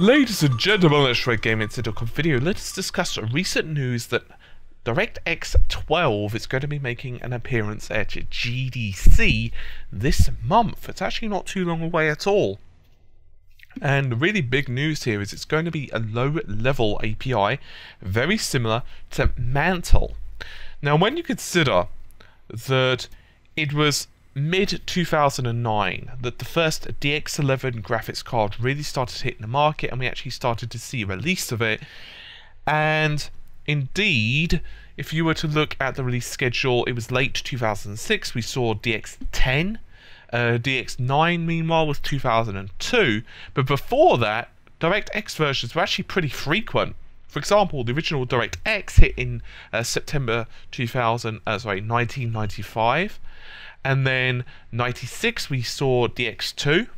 Ladies and gentlemen, let's try Gaming and Sitcom video. Let us discuss recent news that DirectX 12 is going to be making an appearance at GDC this month. It's actually not too long away at all. And the really big news here is it's going to be a low-level API, very similar to Mantle. Now, when you consider that it was mid-2009 that the first DX11 graphics card really started hitting the market, and we actually started to see a release of it. And indeed, if you were to look at the release schedule, it was late 2006. We saw DX10. DX9, meanwhile, was 2002. But before that, DirectX versions were actually pretty frequent. For example, the original DirectX hit in September 1995. And then 96 we saw DX2,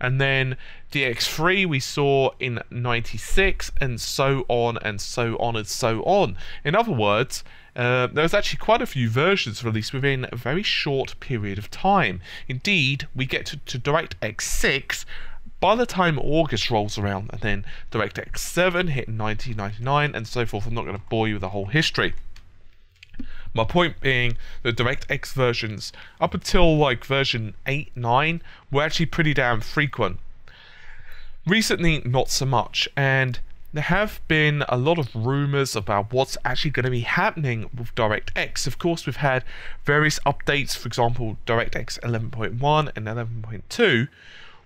and then DX3 we saw in 96, and so on and so on and so on. In other words, there was actually quite a few versions released within a very short period of time. Indeed, we get to DirectX 6 by the time August rolls around, and then DirectX 7 hit in 1999 and so forth. I'm not going to bore you with the whole history. My point being the DirectX versions up until like version 8, 9 were actually pretty damn frequent. Recently, not so much, and there have been a lot of rumors about what's actually going to be happening with DirectX. Of course, we've had various updates, for example, DirectX 11.1 and 11.2,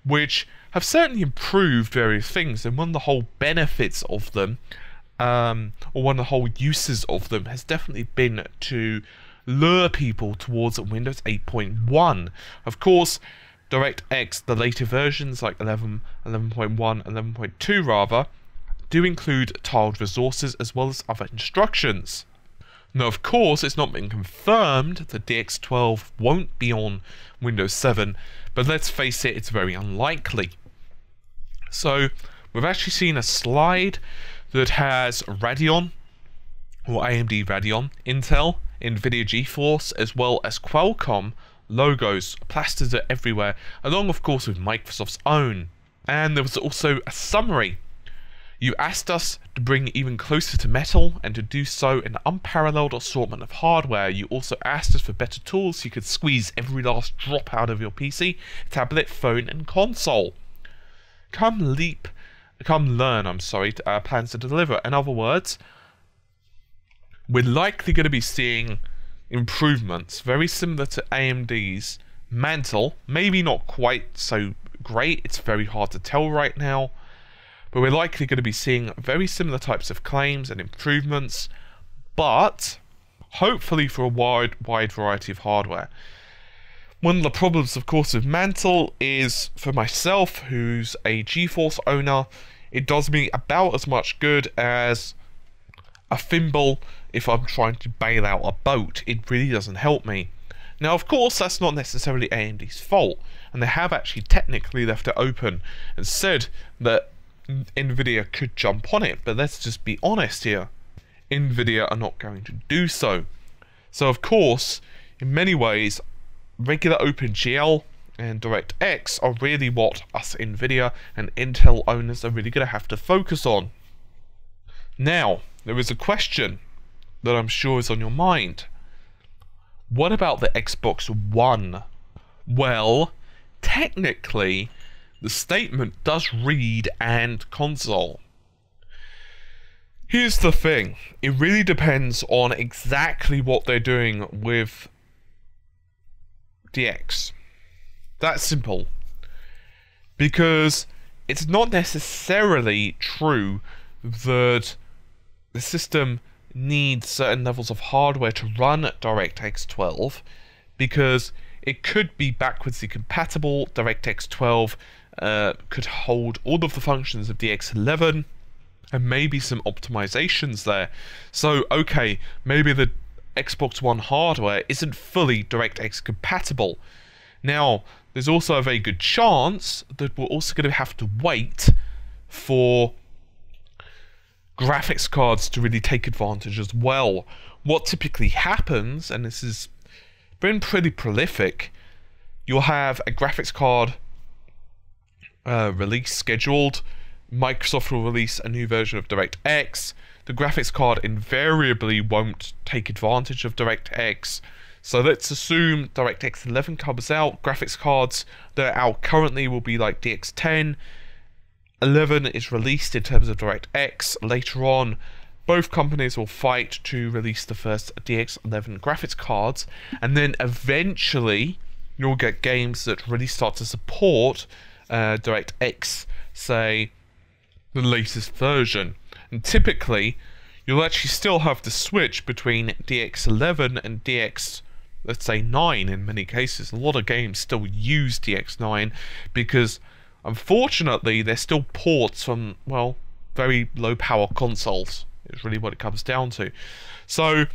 which have certainly improved various things, and one of the whole benefits of them or one of the whole uses of them has definitely been to lure people towards Windows 8.1. Of course, DirectX, the later versions like 11, 11.1, 11.2 rather, do include tiled resources as well as other instructions. Now, of course, it's not been confirmed that DX12 won't be on Windows 7, but let's face it, it's very unlikely. So, we've actually seen a slide that has Radeon, or AMD Radeon, Intel, NVIDIA GeForce, as well as Qualcomm logos plastered everywhere, along, of course, with Microsoft's own. And there was also a summary. You asked us to bring even closer to metal, and to do so in an unparalleled assortment of hardware. You also asked us for better tools so you could squeeze every last drop out of your PC, tablet, phone, and console. Come learn, plans to deliver. In other words, we're likely going to be seeing improvements very similar to AMD's Mantle. Maybe not quite so great, it's very hard to tell right now, but we're likely going to be seeing very similar types of claims and improvements, but hopefully for a wide variety of hardware. One of the problems, of course, with Mantle is, for myself, who's a GeForce owner, it does me about as much good as a thimble if I'm trying to bail out a boat. It really doesn't help me. Now, of course, that's not necessarily AMD's fault, and they have actually technically left it open and said that NVIDIA could jump on it, but let's just be honest here. NVIDIA are not going to do so. So, of course, in many ways, regular OpenGL and DirectX are really what us NVIDIA and Intel owners are really going to have to focus on. Now, there is a question that I'm sure is on your mind. What about the Xbox One? Well, technically, the statement does read "and console." Here's the thing. It really depends on exactly what they're doing with DX. That's simple, because it's not necessarily true that the system needs certain levels of hardware to run DirectX 12, because it could be backwardsly compatible. DirectX 12 could hold all of the functions of DX11 and maybe some optimizations there. So, okay, maybe the Xbox One hardware isn't fully DirectX compatible. Now, there's also a very good chance that we're also going to have to wait for graphics cards to really take advantage as well. What typically happens, and this has been pretty prolific, you'll have a graphics card release scheduled Microsoft will release a new version of DirectX. The graphics card invariably won't take advantage of DirectX. So let's assume DirectX 11 comes out. Graphics cards that are out currently will be like DX10. 11 is released in terms of DirectX later on. Both companies will fight to release the first DX11 graphics cards, and then eventually you'll get games that really start to support DirectX, say, the latest version. And typically, you'll actually still have to switch between DX11 and DX, let's say, 9 in many cases. A lot of games still use DX9 because, unfortunately, they're still ports from, well, very low-power consoles. It's really what it comes down to. So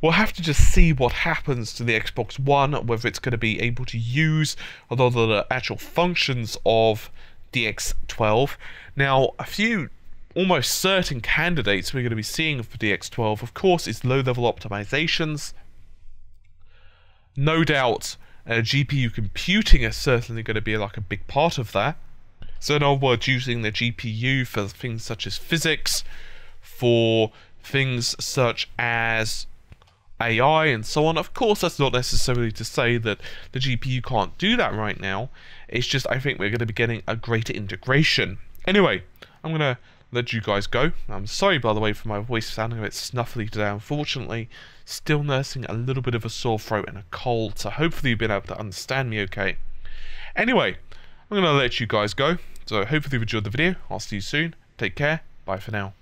we'll have to just see what happens to the Xbox One, whether it's going to be able to use a lot of the actual functions of DX12. Now, a few almost certain candidates we're going to be seeing for DX12, of course, is low-level optimizations. No doubt, GPU computing is certainly going to be like a big part of that. So in other words, using the GPU for things such as physics, for things such as AI and so on. Of course, that's not necessarily to say that the GPU can't do that right now. It's just I think we're going to be getting a greater integration. Anyway, I'm going to let you guys go. I'm sorry, by the way, for my voice sounding a bit snuffly today, unfortunately. Still nursing a little bit of a sore throat and a cold, so hopefully you've been able to understand me okay. Anyway, I'm going to let you guys go. So hopefully you've enjoyed the video. I'll see you soon. Take care. Bye for now.